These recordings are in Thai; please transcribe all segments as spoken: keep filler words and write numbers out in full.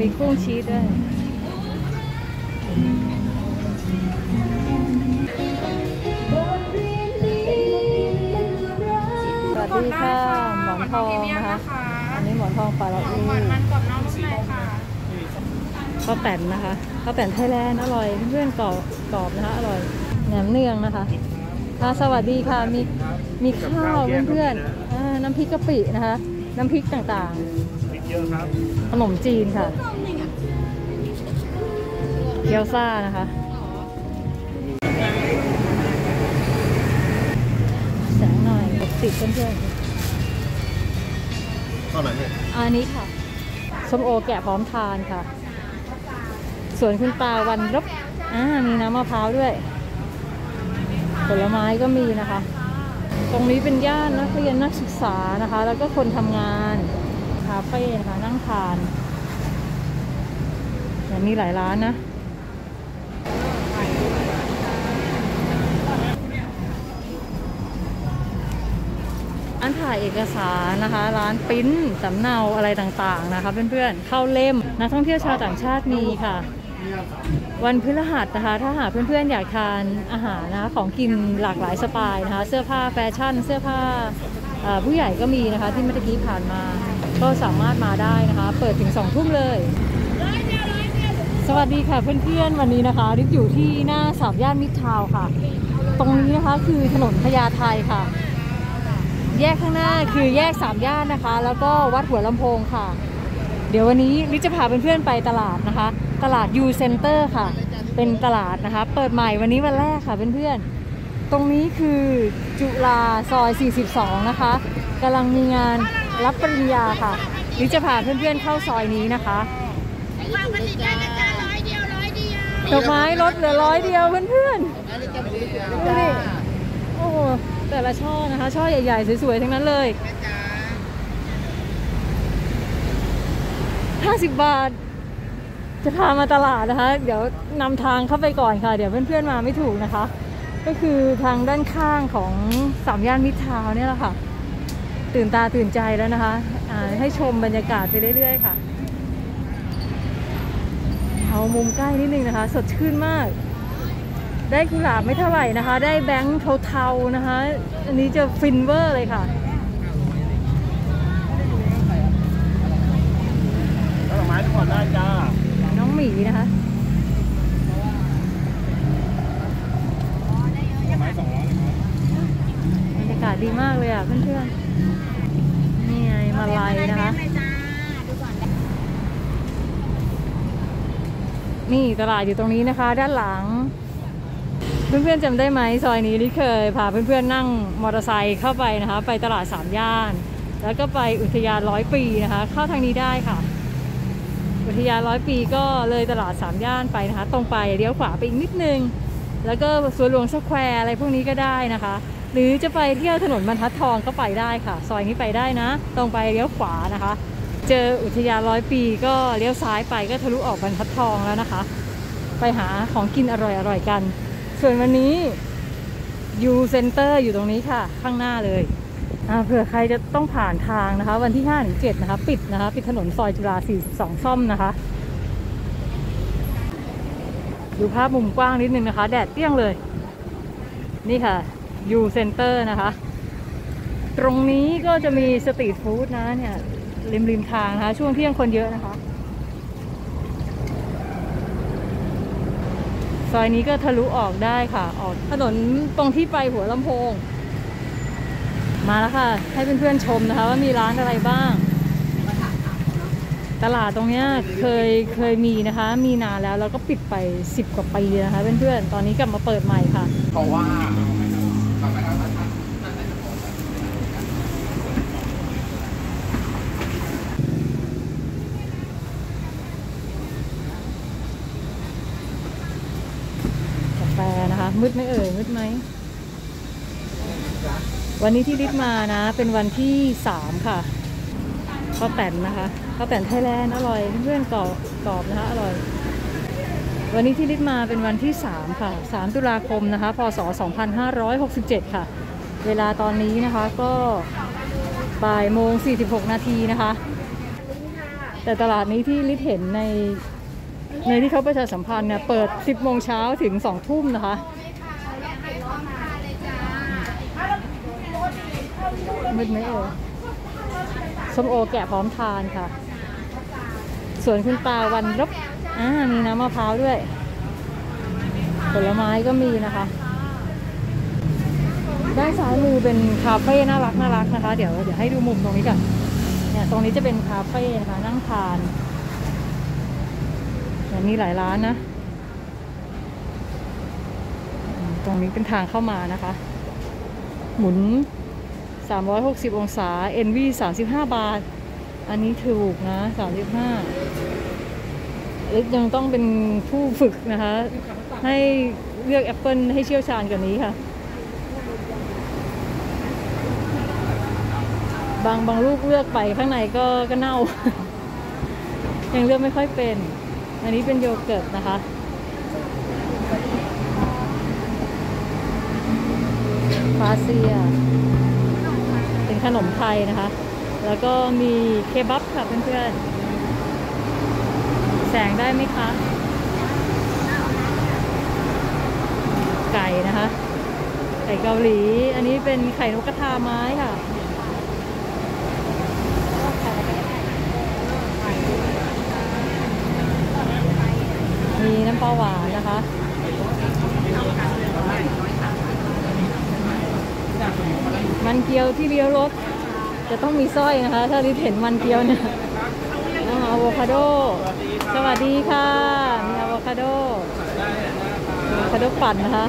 มีกุ้งชีสด้วยสวัสดีค่ะหมอนทองนะคะอันนี้หมอนทองปลาละอูข้าวแผ่นนะคะข้าวแผ่นไทยแลนด์อร่อยเพื่อนกรอบกรอบนะคะอร่อยแหนมเนืองนะคะค่ะสวัสดีค่ะมีมีข้าวเพื่อนๆน้ำพริกกะปินะคะน้ำพริกต่างๆขนมจีนค่ะเกี๊ยวซ่านะคะแสงหน่อยติดเพื่อนๆข้าวไหนเนี่ยอันนี้ค่ะส้มโอแกะพร้อมทานค่ะส่วนคุณตาวันรบมีน้ำมะพร้าวด้วยผลไม้ก็มีนะคะตรงนี้เป็นย่านนักเรียนนักศึกษานะคะแล้วก็คนทำงานคาเฟ่นะคะนั่งทานอย่างนี้หลายร้านนะอันถ่ายเอกสารนะคะร้านปริ้นสำเนาอะไรต่างๆนะคะเพื่อนๆเข้าเล่มนักท่องเที่ยวชาวต่างชาติมีค่ะวันพฤหัสนะคะถ้าหากเพื่อนๆอยากทานอาหารนะของกินหลากหลายสไตล์นะคะเสื้อผ้าแฟชั่นเสื้อผ้าผู้ใหญ่ก็มีนะคะที่เมื่อกี้ผ่านมาก็สามารถมาได้นะคะเปิดถึงสองทุ่มเลยสวัสดีค่ะเพื่อนๆวันนี้นะคะริกอยู่ที่หน้าสามย่านมิตรทาวน์ค่ะตรงนี้นะคะคือถนนพญาไทค่ะ แยกข้างหน้าคือแยกสามย่านนะคะแล้วก็วัดหัวลำโพงค่ะเดี๋ยววันนี้ริกจะพาเพื่อนๆไปตลาดนะคะตลาดยูเซ็นเตอร์ค่ะเป็นตลาดนะคะเปิดใหม่วันนี้วันแรกค่ะเพื่อนๆตรงนี้คือจุฬาซอยสี่สิบสองนะคะกำลังมีงานรับปริญญาค่ะนี่จะพาเพื่อนๆเข้าซอยนี้นะคะดอกไม้ลดเหลือร้อยเดียวเพื่อนๆโอ้โหแต่ละช่อนะคะช่อใหญ่ๆสวยๆทั้งนั้นเลยห้าสิบบาทจะพามาตลาดนะคะเดี๋ยวนำทางเข้าไปก่อนค่ะเดี๋ยวเพื่อนๆมาไม่ถูกนะคะก็คือทางด้านข้างของสามย่านมิตรทาวน์เนี่ยแหละค่ะตื่นตาตื่นใจแล้วนะคะให้ชมบรรยากาศไปเรื่อยๆค่ะเอามุมใกล้นิดนึงนะคะสดชื่นมากได้กุหลาบไม่เท่าไหร่นะคะได้แบงค์เทาๆนะคะอันนี้จะฟินเวอร์เลยค่ะดอกไม้ทุกคนได้จ้าหมีนะคะบรรยากาศดีมากเลยอ่ะเพื่อนๆนี่ไงมาลายนะคะนี่ตลาดอยู่ตรงนี้นะคะด้านหลังเพื่อนๆจำได้ไหมซอยนี้ที่เคยพาเพื่อนๆนั่งมอเตอร์ไซค์เข้าไปนะคะไปตลาดสามย่านแล้วก็ไปอุทยานร้อยปีนะคะเข้าทางนี้ได้ค่ะอุทยานร้อยปีก็เลยตลาดสามย่านไปนะคะตรงไปเลี้ยวขวาไปอีกนิดนึงแล้วก็สวนหลวงสแควร์อะไรพวกนี้ก็ได้นะคะหรือจะไปเที่ยวถนนบรรทัดทองก็ไปได้ค่ะซอยนี้ไปได้นะตรงไปเลี้ยวขวานะคะเจออุทยานร้อยปีก็เลี้ยวซ้ายไปก็ทะลุออกบรรทัดทองแล้วนะคะไปหาของกินอร่อยๆกันส่วนวันนี้ยูเซ็นเตอร์อยู่ตรงนี้ค่ะข้างหน้าเลยเผื่อใครจะต้องผ่านทางนะคะวันที่ห้าถึงเจ็ดนะคะปิดนะคะปิดถนนซอยจุฬาสี่สิบสองซ่อมนะคะดูภาพมุมกว้างนิดนึงนะคะแดดเปรี้ยงเลยนี่ค่ะ U Center นะคะตรงนี้ก็จะมีสตรีทฟู้ดนะเนี่ยริมริมทางนะคะช่วงเที่ยงคนเยอะนะคะซอยนี้ก็ทะลุออกได้ค่ะออกถนนตรงที่ไปหัวลำโพงมาแล้วค่ะให้เพื่อนๆชมนะคะว่ามีร้านอะไรบ้างตลาดตรงเนี้ยเคยเคยมีนะคะมีนานแล้วแล้วก็ปิดไปสิบกว่าปีนะคะเพื่อนๆตอนนี้กลับมาเปิดใหม่ค่ะเพราะว่ากาแฟนะคะมืดไม่เอ่ยมืดไหมวันนี้ที่ริดมานะเป็นวันที่สามค่ะข้าวแผ่นนะคะข้าวแผ่นไทยแลนด์อร่อยเพื่อนๆกรอบกรอบนะคะอร่อยวันนี้ที่ริดมาเป็นวันที่สามค่ะสามตุลาคมนะคะพศสองพันห้าร้อยหกสิบเจ็ดค่ะเวลาตอนนี้นะคะก็บ่ายโมงสี่สิบหกนาทีนะคะ แต่ตลาดนี้ที่ลิศเห็นในในที่เขาประชาสัมพันธ์เนี่ยเปิดสิบโมงเช้าถึงสองทุ่มนะคะมืดไหมเออส้มโอแกะพร้อมทานค่ะส่วนคุณตาวันรบอ่ามีน้ำมะพร้าวด้วยผลไม้ก็มีนะคะด้านซ้ายมือเป็นคาเฟ่น่ารักน่ารักนะคะเดี๋ยวเดี๋ยวให้ดูมุมตรงนี้ก่อนเนี่ยตรงนี้จะเป็นคาเฟ่นะคะนั่งทานอันนี้หลายร้านนะตรงนี้เป็นทางเข้ามานะคะหมุนสามร้อยหกสิบองศา เอ็น วี สามสิบห้าบาทอันนี้ถูกนะสามสิบห้าเล็กยังต้องเป็นผู้ฝึกนะคะให้เลือกแอปเปิลให้เชี่ยวชาญกว่า นี้ค่ะบางบางลูกเลือกไปข้างในก็ก็เน่า ยังเลือกไม่ค่อยเป็นอันนี้เป็นโยเกิร์ตนะคะฟาเซียเป็นขนมไทยนะคะแล้วก็มีเคบับค่ะเพื่อนๆแสงได้ไหมคะไก่นะคะไก่เกาหลีอันนี้เป็นไข่นกกระทาไม้ค่ะมีน้ำปลาหวานนะคะมันเกี๊ยวที่เลี้ยวรถจะต้องมีสร้อยนะคะถ้าลิศเห็นมันเกี๊ยวเนี่ยอะโวคาโดสวัสดีค่ะมีอะโวคาโดอะโวคาโดปั่นนะคะ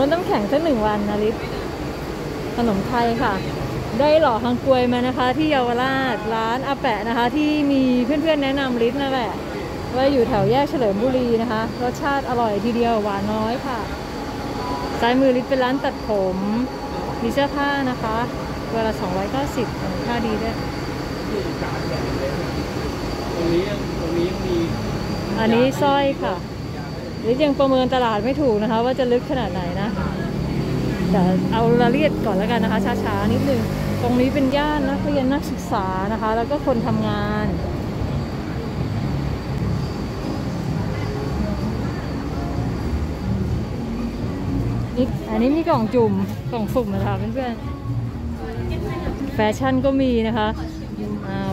มันต้องแข่งสักหนึ่งวันนะลิศขนมไทยค่ะได้หล่อทางกล้วยมานะคะที่เยาวราชร้านอาแปะนะคะที่มีเพื่อนๆแนะนำลิศนั่นแหละว่าอยู่แถวแยกเฉลิมบุรีนะคะรสชาติอร่อยทีเดียวหวานน้อยค่ะซ้ายมือลิศเป็นร้านตัดผมมีเสื้อผ้านะคะเวลาสองร้อยเก้าสิบค่าดีด้วยตรงนี้ตรงนี้มีอันนี้สร้อยค่ะหรือยังประเมินตลาดไม่ถูกนะคะว่าจะลึกขนาดไหนนะแต่เอาละเอียดก่อนแล้วกันนะคะช้าๆนิดนึงตรงนี้เป็นย่านนักเรียนนักศึกษานะคะแล้วก็คนทำงานอันนี้มีกล่องจุ่มกล่องสุ่มนะคะเพื่อนๆแฟชั่นก็มีนะคะ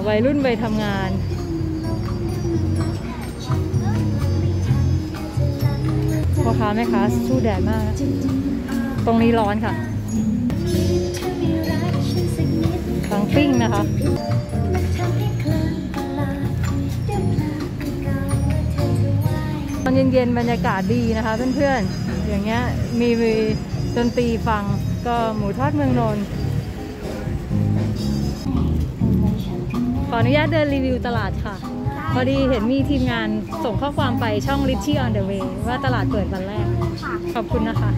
วัยรุ่นไปทำงานพ่อค้าแม่ค้าสู้แดดมากตรงนี้ร้อนค่ะกลางปิ้งนะคะตอนเย็นๆบรรยากาศดีนะคะเพื่อนๆอย่างเงี้ยมีดนตรีฟังก็หมูทอดเมืองนนท์ขออนุญาตเดินรีวิวตลาดค่ะพอดีเห็นมีทีมงานส่งข้อความไปช่อง Richie on the way ว่าตลาดเปิดวันแรกขอบคุณนะคะ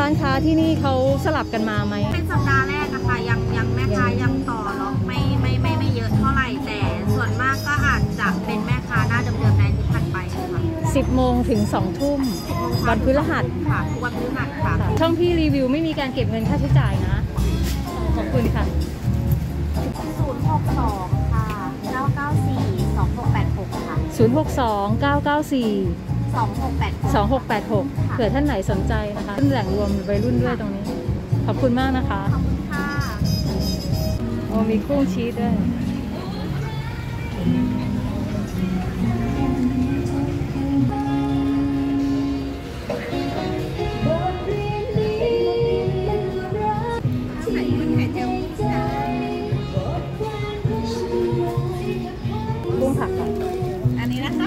ร้านค้าที่นี่เขาสลับกันมาไหมเป็นสัปดาห์แรกนะคะยังยังแม่ค้ายังต่อล็อกไม่ไม่ไม่ไม่เยอะเท่าไหร่แต่ส่วนมากก็อาจจะเป็นแม่ค้าหน้าเดิมๆในที่ผ่านไปค่ะสิบโมงถึงสองทุ่มวันพฤหัสค่ะวันพฤหัสค่ะช่องพี่รีวิวไม่มีการเก็บเงินค่าใช้จ่ายนะขอบคุณค่ะศูนย์หกสองค่ะเก้าเก้าสี่ สองหกแปดหกค่ะศูนย์หกสอง เก้าเก้าสี่ สองหกแปดหกเผื่อท่านไหนสนใจนะคะเป็นแหล่งรวมวัยรุ่นด้วยตรงนี้ขอบคุณมากนะคะขอบคุณค่ะโอ้มีกุ้งชีสด้วย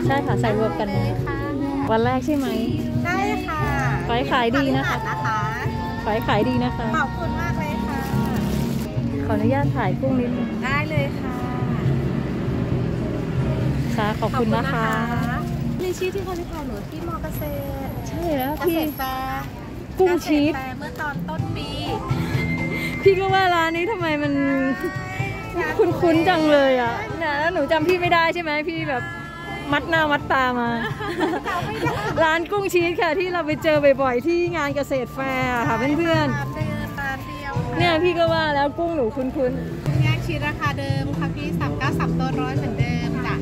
ใช่ค่ะใส่รวมกันเลยวันแรกใช่ไหมใช่ค่ะขายขายดีนะคะขายขายดีนะคะขอบคุณมากเลยค่ะขออนุญาตถ่ายกุ้งนิดนึงได้เลยค่ะค่ะขอบคุณนะคะมีชีสที่เขาที่ขายหนูที่มอเกษตรใช่แล้วพี่กุ้งชีสเมื่อตอนต้นปีพี่ก็ว่าร้านนี้ทำไมมันคุ้นๆจังเลยอ่ะเนี่ยแล้วหนูจำพี่ไม่ได้ใช่ไหมพี่แบบมัดหน้ามัดตามาร้านกุ้งชีสค่ะที่เราไปเจอบ่อยๆที่งานเกษตรแฟร์ค่ะเพื่อนๆเนี่ยพี่ก็ว่าแล้วกุ้งหนูคุ้นๆ ชีราคาเดิมค่ะพี่สามร้อยเก้าสิบตัวร้อยเหมือนเดิมจ้ะ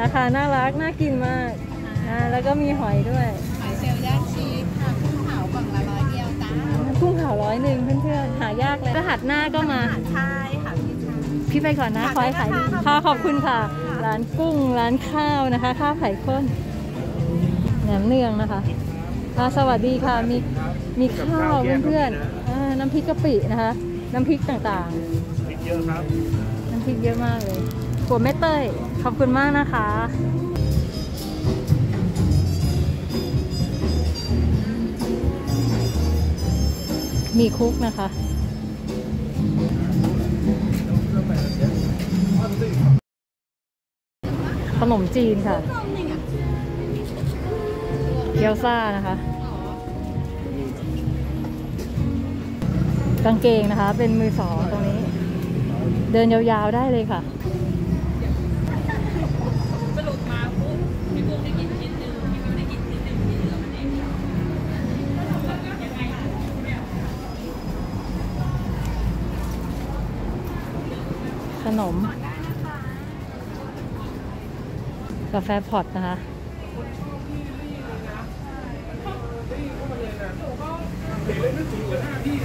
ราคาน่ารักน่ากินมากอ่าแล้วก็มีหอยด้วยหอยเชลล์ย่างชีสค่ะกุ้งเผากล่องละร้อยเดียวจ้ากุ้งเผาร้อยหนึ่งเพื่อนๆหายากเลยก็หัดหน้าก็มาใช่ค่ะพี่พี่ไปก่อนนะขอให้ขายดีค่ะขอบคุณค่ะร้านกุ้งร้านข้าวนะคะข้าวไข่ข้นแหนมเนืองนะคะสวัสดีค่ะมีมีข้าวเพื่อนๆน้ำพริกกะปินะคะน้ำพริกต่างๆพริกเยอะครับน้ำพริกเยอะมากเลยหัวแม่เต้ยขอบคุณมากนะคะมีคุกนะคะขนมจีนค่ะเกี๊ยวซ่านะคะกางเกงนะคะเป็นมือสองตรงนี้เดินยาวๆได้เลยค่ะสรุปมาปุ๊บพี่ปุ๊บได้กินชิ้นหนึ่งพี่ปุ๊บได้กินชิ้นหนึ่งที่เหลือมันเองขนมกาแฟพอตนะคะ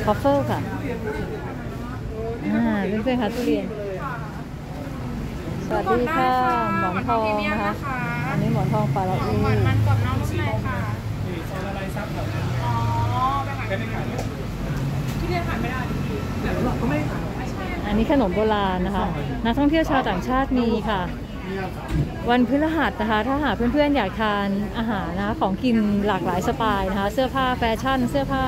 คอฟเฟอร์ค่ะอ่าเพื่อนๆค่ะทุเรียนสวัสดีค่ะหมอนทองนะคะอันนี้หมอนทองปลาละอูหมอนมันกับน้องชื่ออะไรค่ะซอสละลายซับแบบอ๋อไปขายไม่ได้ที่เรียนขายไม่ได้แต่เราก็ไม่ขายอันนี้ขนมโบราณนะคะนักท่องเที่ยวชาวต่างชาติมีค่ะวันพฤหัสนะคะถ้าหากเพื่อนๆอยากทานอาหารนะคะของกินหลากหลายสไตล์นะคะเสื้อผ้าแฟชั่นเสื้อผ้า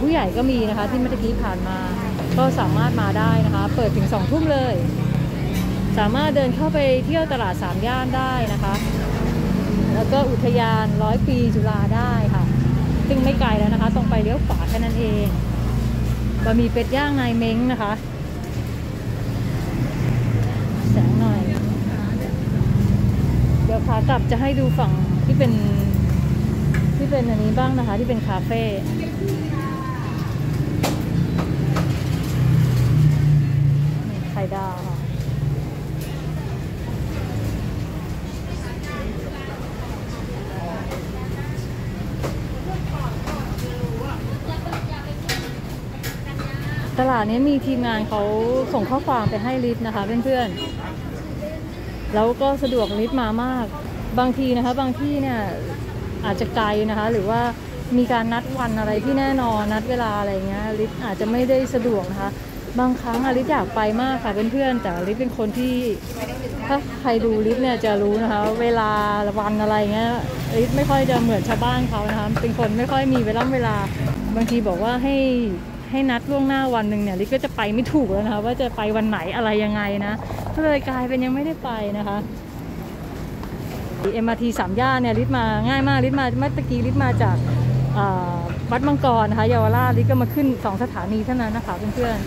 ผู้ใหญ่ก็มีนะคะที่เมื่อกี้ผ่านมาก็สามารถมาได้นะคะเปิดถึงสองทุ่มเลยสามารถเดินเข้าไปเที่ยวตลาดสามย่านได้นะคะแล้วก็อุทยานร้อยปีจุฬาได้ค่ะซึ่งไม่ไกลแล้วนะคะตรงไปเลี้ยวขวาแค่นั้นเองบะหมี่เป็ดย่างนายเม้งนะคะแสงหน่อยเดี๋ยวขากลับจะให้ดูฝั่งที่เป็นที่เป็นอันนี้บ้างนะคะที่เป็นคาเฟ่ไข่ดาวค่ะตลาดนี้มีทีมงานเขาส่งข้อความไปให้ลิฟต์นะคะเพื่อนๆแล้วก็สะดวกลิฟต์มามากบางทีนะคะบางที่เนี่ยอาจจะไกลนะคะหรือว่ามีการนัดวันอะไรที่แน่นอนนัดเวลาอะไรเงี้ยลิฟต์อาจจะไม่ได้สะดวกนะคะบางครั้งลิฟต์อยากไปมากค่ะเพื่อนๆแต่ลิฟต์เป็นคนที่ถ้าใครดูลิฟต์เนี่ยจะรู้นะคะเวลาวันอะไรเงี้ยลิฟต์ไม่ค่อยจะเหมือนชาวบ้านเขานะคะเป็นคนไม่ค่อยมีเวลาเวลาบางทีบอกว่าให้ให้นัดล่วงหน้าวันหนึ่งเนี่ยลิฟต์ก็จะไปไม่ถูกแล้วนะคะว่าจะไปวันไหนอะไรยังไงนะก็เลยกลายเป็นยังไม่ได้ไปนะคะ เอ็ม อาร์ ที สามย่านเนี่ยลิฟต์มาง่ายมากลิฟต์มาเมื่อตะกี้ลิฟต์มาจากวัดมังกรนะคะเยาวราชลิฟต์ก็มาขึ้นสองสถานีเท่านั้นนะคะเพื่อนๆ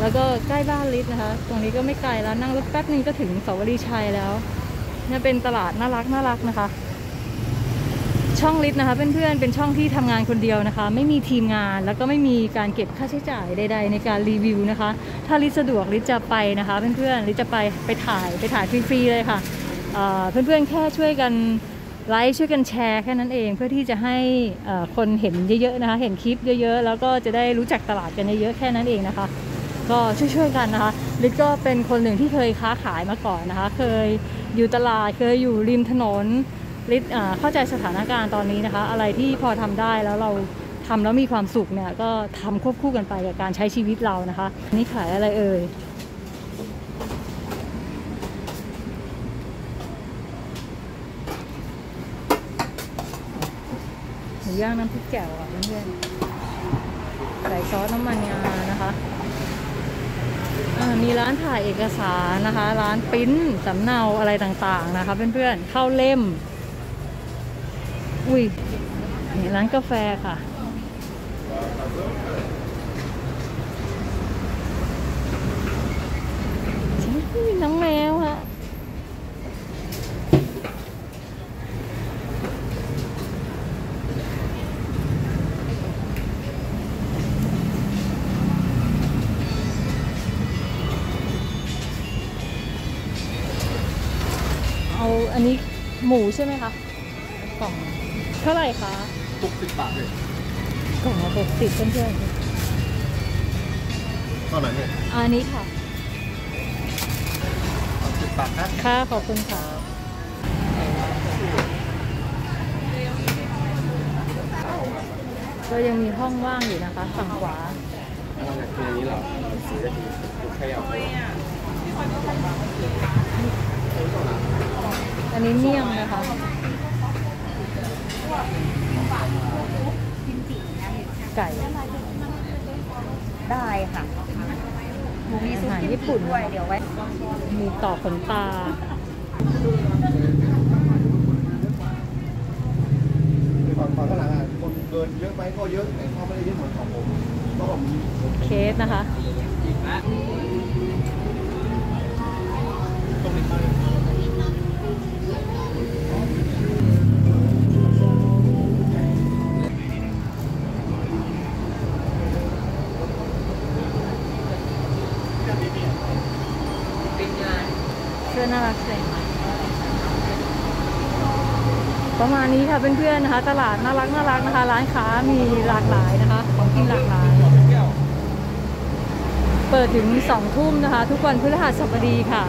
แล้วก็ใกล้บ้านลิฟต์นะคะตรงนี้ก็ไม่ไกลแล้วนั่งรถแป๊บนึงก็ถึงเสาวรีชัยแล้วเนี่ยเป็นตลาดน่ารักน่ารักนะคะช่องลิฟต์นะคะเพื่อนๆเป็นช่องที่ทำงานคนเดียวนะคะไม่มีทีมงานแล้วก็ไม่มีการเก็บค่าใช้จ่ายใดๆในการรีวิวนะคะถ้าลิฟต์สะดวกลิฟต์จะไปนะคะเพื่อนๆลิฟต์จะไปไปถ่ายไปถ่ายฟรีๆเลยค่ะเพื่อนๆแค่ช่วยกันไลค์ช่วยกันแชร์แค่นั้นเองเพื่อที่จะให้คนเห็นเยอะๆนะคะเห็นคลิปเยอะๆแล้วก็จะได้รู้จักตลาดกันเยอะๆแค่นั้นเองนะคะก็ช่วยๆกันนะคะลิศก็เป็นคนหนึ่งที่เคยค้าขายมาก่อนนะคะเคยอยู่ตลาดเคยอยู่ริมถนนลิศเข้าใจสถานการณ์ตอนนี้นะคะอะไรที่พอทำได้แล้วเราทำแล้วมีความสุขเนี่ยก็ทำควบคู่กันไปกับการใช้ชีวิตเรานะคะนี่ขายอะไรเอ่ยย่างน้ำพริกแจ่วอ่ะเพื่อนๆใส่ซอสน้ำมันงานะคะมีร้านถ่ายเอกสารนะคะร้านปริ้นสำเนาอะไรต่างๆนะคะเพื่อนๆเข้าเล่มอุ้ยนี่ร้านกาแฟค่ะน้องแมวค่ะ เอาอันนี้หมูใช่ไหมคะกล่องเท่าไหร่คะหกสิบบาทเลยกล่องละหกสิบเพื่อนๆเท่าไหร่เนี่ยอันนี้ค่ะหกสิบบาทครับค่ะขอบคุณค่ะก็ยังมีห้องว่างอยู่นะคะฝั่งขวาเราจะคืนนี้หรอสี่นาทีดูแค่เอาอันนี้เมี่ยงนะคะไก่ได้ค่ะมีอาหารญี่ปุ่นด้วยเดี๋ยวไว้มีต่อขนตาตอนข้างหลังอะคนเกินเยอะไปก็เยอะแต่เขาไม่ได้ยึดหมดของผมก็ผมเคสนะคะเสื้อน่ารักใส่ไหมประมาณนี้ค่ะเพื่อนๆนะคะตลาดน่ารักน่ารักนะคะร้านค้ามีหลากหลายนะคะของกินหลากหลายเปิดถึงสองทุ่มนะคะทุกวันพฤหัสบดีค่ะ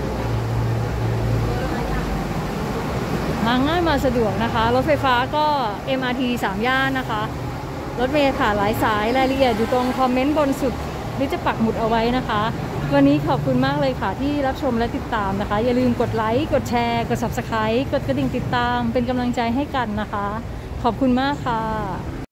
มาง่ายมาสะดวกนะคะรถไฟฟ้าก็ เอ็ม อาร์ ที สามย่านนะคะรถเมล์ค่ะหลายสายรายละเอียดอยู่ตรงคอมเมนต์บนสุดหรือจะปักหมุดเอาไว้นะคะวันนี้ขอบคุณมากเลยค่ะที่รับชมและติดตามนะคะอย่าลืมกดไลค์กดแชร์กด ซับสไครบ์ กดกระดิ่งติดตามเป็นกำลังใจให้กันนะคะขอบคุณมากค่ะ